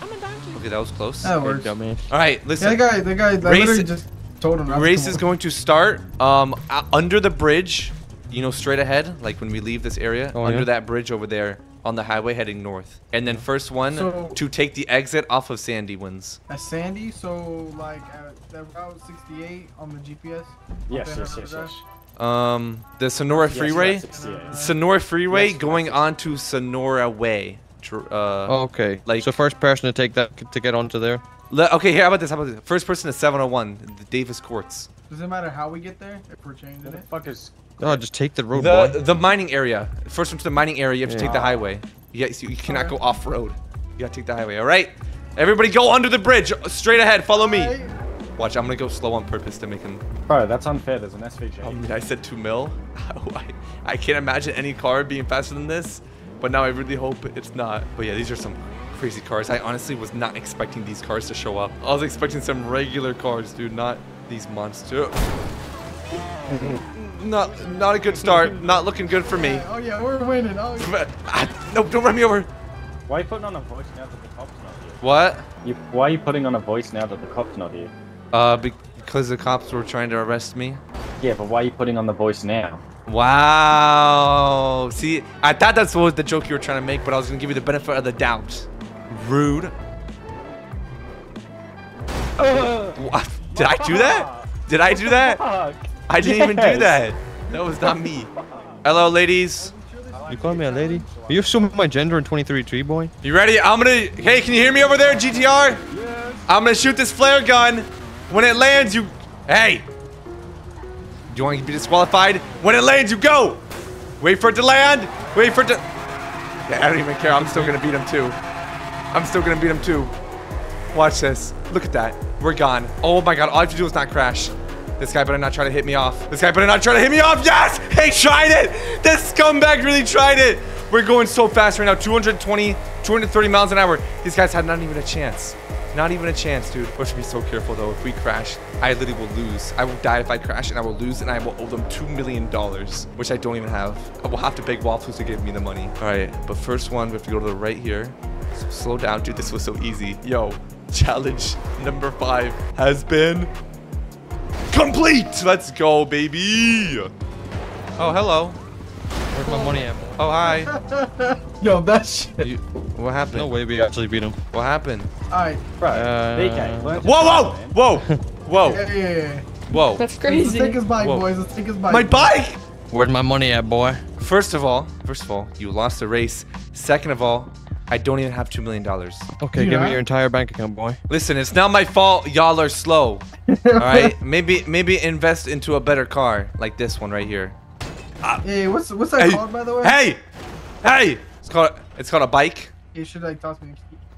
I'm a donkey. Okay, that was close. That works. All right, listen. Yeah, the guy literally just told him. Race is going to start under the bridge. You know, straight ahead, like when we leave this area, under that bridge over there on the highway heading north. And then first one to take the exit off of Sandy wins. That's Sandy? So, like, that Route 68 on the GPS? Yes, yes, yes, yes. The Sonora Freeway? Sonora Freeway going onto Sonora Way. Okay. Like, so first person to take that to get onto there? Okay, here, how about this? First person to 701, the Davis Courts. Does it matter how we get there? If we're changing it? Fuck is... Oh, just take the road, boy. The mining area. First one to the mining area, you have to take the highway. Yes, you cannot go off-road. You gotta take the highway, alright? Everybody go under the bridge, straight ahead, follow me. Watch, I'm gonna go slow on purpose to make him... Bro, that's unfair, there's an SVJ. I mean, I said 2 mil. I can't imagine any car being faster than this, but now I really hope it's not. But yeah, these are some crazy cars. I honestly was not expecting these cars to show up. I was expecting some regular cars, dude, not these monsters. Not a good start. Not looking good for me. Oh yeah, we're winning. Oh, yeah. No, don't run me over. Why are you putting on a voice now that the cop's not here? What? Why are you putting on a voice now that the cop's not here? Because the cops were trying to arrest me. Yeah, but why are you putting on the voice now? Wow. See, I thought that's what was the joke you were trying to make, but I was gonna give you the benefit of the doubt. Rude. What? Did I do that? Did I do that? I didn't even do that. That was not me. Hello, ladies. You call me a lady? Are you assuming my gender in 23 boy? You ready? I'm gonna... Hey, can you hear me over there, GTR? Yes. I'm gonna shoot this flare gun. When it lands, you... Hey. Do you want to be disqualified? When it lands, you go. Wait for it to land. Wait for it to... Yeah, I don't even care. I'm still gonna beat him, too. I'm still gonna beat him, too. Watch this. Look at that. We're gone. Oh, my God. All I have to do is not crash. This guy better not try to hit me off. This guy better not try to hit me off. Yes! He tried it! This scumbag really tried it. We're going so fast right now. 220, 230 miles an hour. These guys had not even a chance. Not even a chance, dude. We should be so careful, though. If we crash, I literally will lose. I will die if I crash, and I will lose, and I will owe them $2 million, which I don't even have. I will have to beg Waffles to give me the money. All right, but first one, we have to go to the right here. So slow down, dude. This was so easy. Yo, challenge number 5 has been... complete! Let's go, baby! Oh, hello. Where's my money at? Oh, hi. Yo, that shit. What happened? No way we actually beat him. What happened? Alright, bro. Whoa, whoa! Whoa! Whoa! Yeah. Whoa. That's crazy. Let's take his bike, boys. Let's take his bike. My bike! Where's my money at, boy? First of all, you lost the race. Second of all, I don't even have $2 million. Okay, give me your entire bank account, boy. Listen, it's not my fault y'all are slow. All right? Maybe invest into a better car, like this one right here. Hey, what's that called, by the way? Hey! Hey! It's called a bike. You should, like, toss me.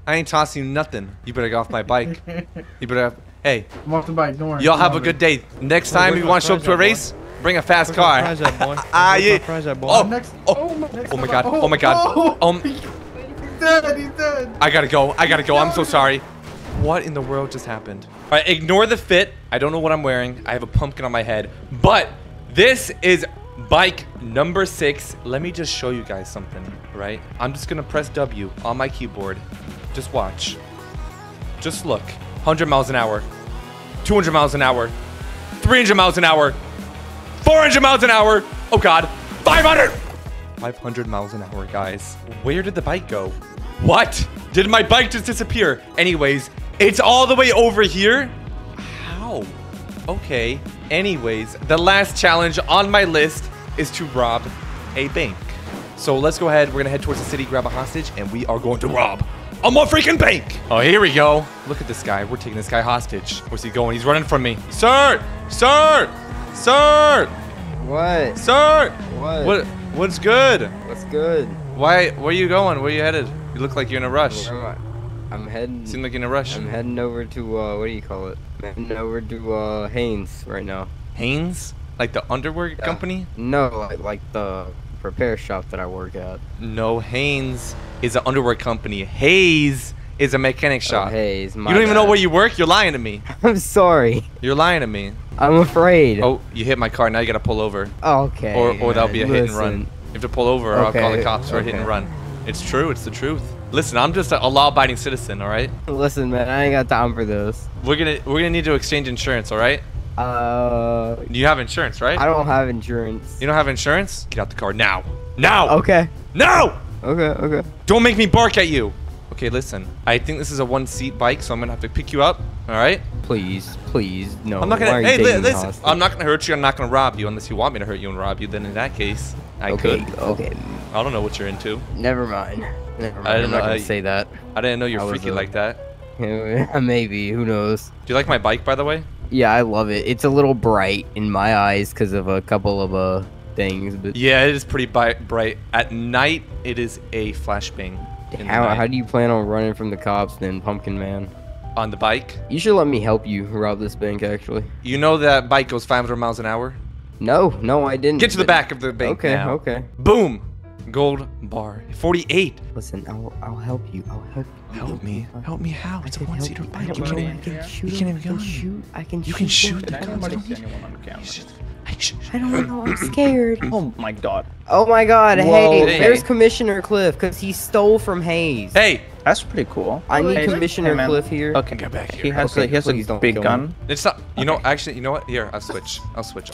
I ain't tossing you nothing. You better get off my bike. Hey. I'm off the bike, don't worry. Y'all have a good day. Next time you want to show up to a race, bring a fast car. Oh my God. Oh my God. He's dead. I gotta go. I'm so sorry. What in the world just happened? All right, ignore the fit. I don't know what I'm wearing. I have a pumpkin on my head. But this is bike number 6. Let me just show you guys something, right? I'm just gonna press W on my keyboard. Just watch. Just look. 100 miles an hour. 200 miles an hour. 300 miles an hour. 400 miles an hour. Oh God. 500! 500 miles an hour, guys. Where did the bike go? What? Did my bike just disappear? Anyways, it's all the way over here? How? Okay. Anyways, the last challenge on my list is to rob a bank. So let's go ahead. We're going to head towards the city, grab a hostage, and we are going to rob a more freaking bank. Oh, here we go. Look at this guy. We're taking this guy hostage. Where's he going? He's running from me. Sir! Sir! Sir! What? Sir! What? What? What's good? What's good? Why? Where are you going? Where are you headed? You look like you're in a rush. I'm heading... Seem like you're in a rush. I'm heading over to, what do you call it? I'm heading over to, Hanes right now. Hanes? Like the underwear company? No, like the repair shop that I work at. No, Hanes is an underwear company. Hayes is a mechanic shop. Oh, Hayes, my You don't even know where you work? You're lying to me. I'm sorry. You're lying to me. I'm afraid. Oh, you hit my car. Now you gotta pull over. Oh, okay. Or that'll be a hit and run. You have to pull over, or I'll call the cops for a hit and run. It's true. It's the truth. Listen, I'm just a law-abiding citizen. All right. Listen, man, I ain't got time for this. We're gonna need to exchange insurance. All right. You have insurance, right? I don't have insurance. You don't have insurance? Get out the car now. Now. Okay. No. Okay. Okay. Don't make me bark at you. Okay, listen. I think this is a one-seat bike, so I'm gonna have to pick you up. All right? Please, please, no. I'm not gonna. Hey, listen. I'm not gonna hurt you. I'm not gonna rob you, unless you want me to hurt you and rob you. Then in that case, I could. Okay. I don't know what you're into. Never mind. Never mind. I'm not gonna say that. I didn't know you're freaky like that. Maybe. Who knows? Do you like my bike, by the way? Yeah, I love it. It's a little bright in my eyes because of a couple of things. But yeah, it is pretty bright. At night, it is a flashbang. How do you plan on running from the cops then, Pumpkin Man? On the bike? You should let me help you rob this bank, actually. You know that bike goes 500 miles an hour? No, I didn't. Get to the back of the bank now. Okay. Boom! Gold bar. 48. Listen, I'll help you. I'll help you. Help me. Help me how? It's a one-seater bike. You can't even go. You can shoot the cops. I don't know. I'm scared. Oh my god. Whoa. Hey, there's Commissioner Cliff because he stole from Hayes. Hey, that's pretty cool. I need Commissioner Cliff here. Okay, get back here. He has a big gun. It's not. You know, actually, you know what? Here, I'll switch. I'll switch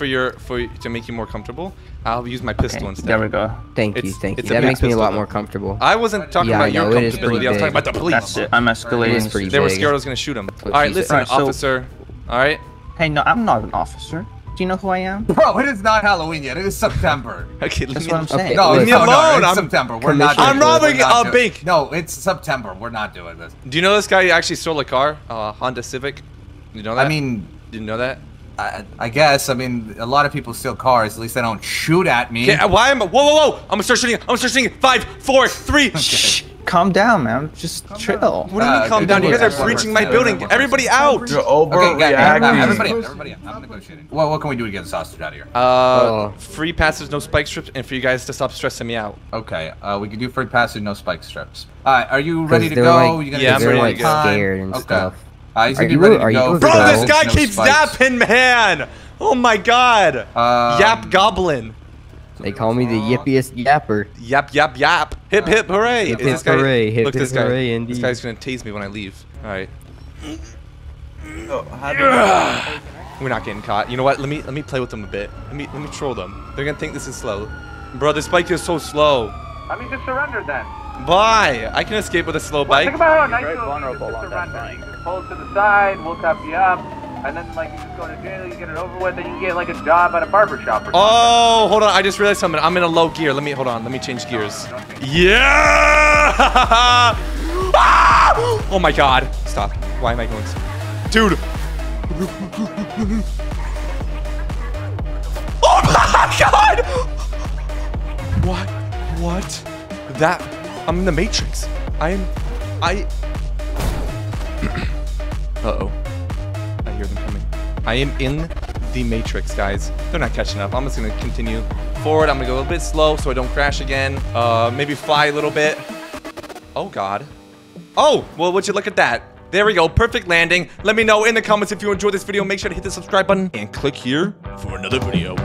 to make you more comfortable. I'll use my pistol instead. There we go. Thank you. That makes me a lot more comfortable. I wasn't talking about your comfortability. I was talking about the police. That's it. I'm escalating. They were scared I was gonna shoot him. All right, listen, officer. All right. Hey, no, I'm not an officer. Do you know who I am? Bro, it is not Halloween yet. It is September. Okay, that's what I'm saying. No, leave me alone. It's September. We're not doing this. I'm robbing a bank. No, it's September. We're not doing this. Do you know this guy actually stole a car? Honda Civic? You know that? I mean... Didn't know that? I guess. I mean, a lot of people steal cars. At least they don't shoot at me. Why am I... Whoa. I'm going to start shooting. 5, 4, 3. Shh. Calm down, man. Just chill. What do you mean calm down? You guys are breaching my building. Everybody out. You're overreacting. Everybody out. I'm negotiating. Well, what can we do to get this ostrich out of here? Free passage, no spike strips, and for you guys to stop stressing me out. Okay. We can do free passage, no spike strips. All right. Are you ready to go? Like, yeah, I'm ready to go. Scared and stuff. Are you ready to go? Bro, this guy keeps yapping, man. Oh my God. Yap goblin. They call me the yippiest yapper. Yap. Hip, hooray. Hip, hooray, this guy's going to tase me when I leave. All right. We're not getting caught. You know what? Let me play with them a bit. Let me troll them. They're going to think this is slow. Bro, this bike is so slow. I mean, just surrender then. Bye. I can escape with a slow bike. Think about how nice vulnerable on that bike. Pull to the side. We'll tap you up. And then, like, you just go to jail, you get it over with, then you can get, like, a job at a barbershop or something. Oh, hold on. I just realized something. I'm in a low gear. Let me change gears. Yeah! Oh, my God. Stop. Why am I going so... Dude! Oh, my God! What? What? That... I'm in the Matrix. I am... Uh-oh. Hear them coming. I am in the Matrix, guys. They're not catching up. I'm just gonna continue forward. I'm gonna go a little bit slow so I don't crash again. Maybe fly a little bit. Oh God. Oh, well, would you look at that? There we go. Perfect landing. Let me know in the comments if you enjoyed this video. Make sure to hit the subscribe button and click here for another video.